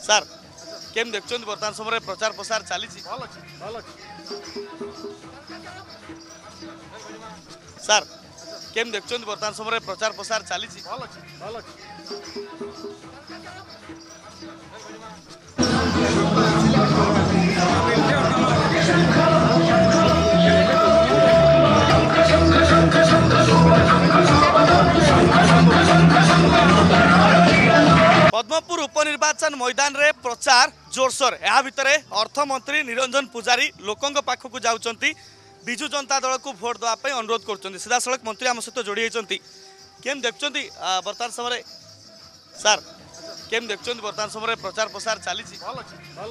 सार केम देखते बर्तमान समय प्रचार प्रसार चली सार केम देखते बर्तमान समय प्रचार प्रसार चली पद्मपुर उपनिर्वाचन मैदान रे प्रचार जोरसोर। या भितर अर्थमंत्री निरंजन पुजारी लोकों पाखक जाऊँच विजु जनता दल को भोट देवाई अनुरोध कर सीधा सड़क मंत्री आम सहित जोड़ी होती केम देखते बर्तमान समय सार केम देखते बर्तमान समय प्रचार प्रसार चली